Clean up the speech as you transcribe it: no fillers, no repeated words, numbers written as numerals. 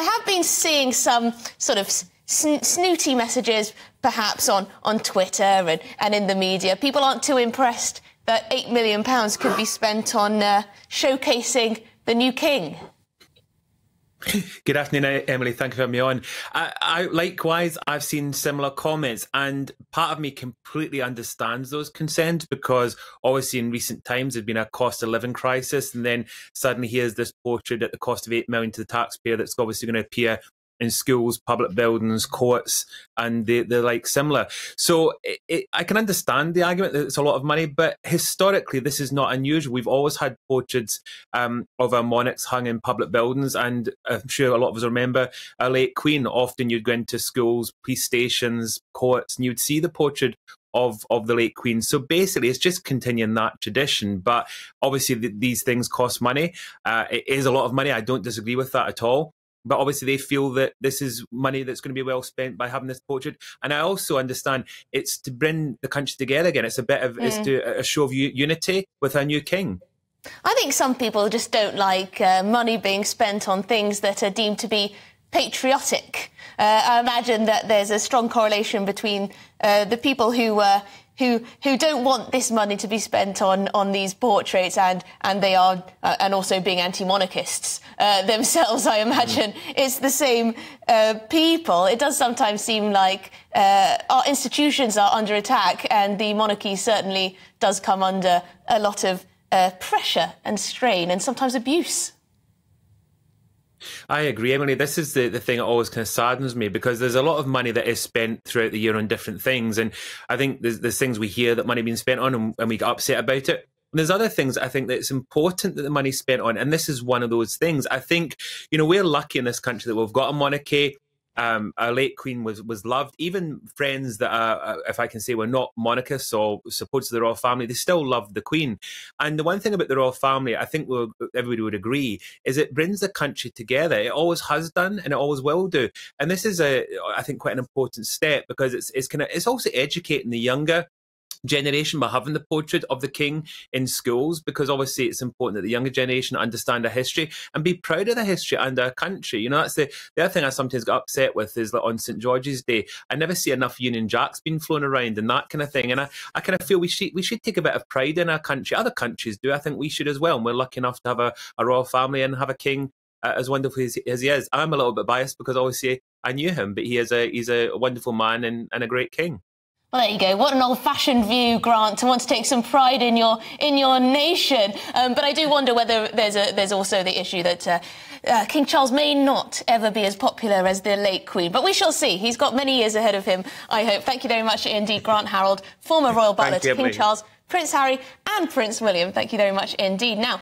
I have been seeing some sort of snooty messages, perhaps, on Twitter and in the media. People aren't too impressed that £8 million could be spent on showcasing the new king. Good afternoon, Emily. Thank you for having me on. Likewise, I've seen similar comments, and part of me completely understands those concerns, because obviously in recent times there's been a cost of living crisis, and then suddenly here's this portrait at the cost of £8 million to the taxpayer that's obviously going to appear in schools, public buildings, courts, and they're like similar. So I can understand the argument that it's a lot of money, but historically this is not unusual. We've always had portraits of our monarchs hung in public buildings, and I'm sure a lot of us remember our late Queen. Often you'd go into schools, police stations, courts, and you'd see the portrait of the late Queen. So basically it's just continuing that tradition, but obviously these things cost money. It is a lot of money. I don't disagree with that at all. But obviously they feel that this is money that's going to be well spent by having this portrait. And I also understand it's to bring the country together again. It's a bit of it's to a show of unity with our new king. I think some people just don't like money being spent on things that are deemed to be patriotic. I imagine that there's a strong correlation between the people who don't want this money to be spent on these portraits, and they are and also being anti-monarchists themselves. I imagine it's the same people. It does sometimes seem like our institutions are under attack, and the monarchy certainly does come under a lot of pressure and strain, and sometimes abuse. I agree, Emily. This is the thing that always kind of saddens me, because there's a lot of money that is spent throughout the year on different things, and I think there's things we hear that money being spent on and we get upset about it. And there's other things I think that it's important that the money's spent on, and this is one of those things. I think, you know, we're lucky in this country that we've got a monarchy. Our late Queen was loved. Even friends that are, if I can say, were not monarchists or supporters of the royal family, they still loved the Queen. And the one thing about the royal family, I think everybody would agree, is it brings the country together. It always has done, and it always will do. And this is, I think, quite an important step, because it's also educating the younger generation by having the portrait of the king in schools, because obviously it's important that the younger generation understand our history and be proud of the history and our country. You know, that's the other thing I sometimes get upset with is that on St. George's Day, I never see enough Union Jacks being flown around and that kind of thing. And I kind of feel we should take a bit of pride in our country. Other countries do. I think we should as well. And we're lucky enough to have a royal family and have a king as wonderful as he is. I'm a little bit biased because obviously I knew him, but he's a wonderful man and a great king. Well, there you go. What an old-fashioned view, Grant, to want to take some pride in your nation. But I do wonder whether there's also the issue that King Charles may not ever be as popular as the late Queen. But we shall see. He's got many years ahead of him, I hope. Thank you very much indeed, Grant Harrold, former royal butler to King Charles, Prince Harry and Prince William. Thank you very much indeed. Now.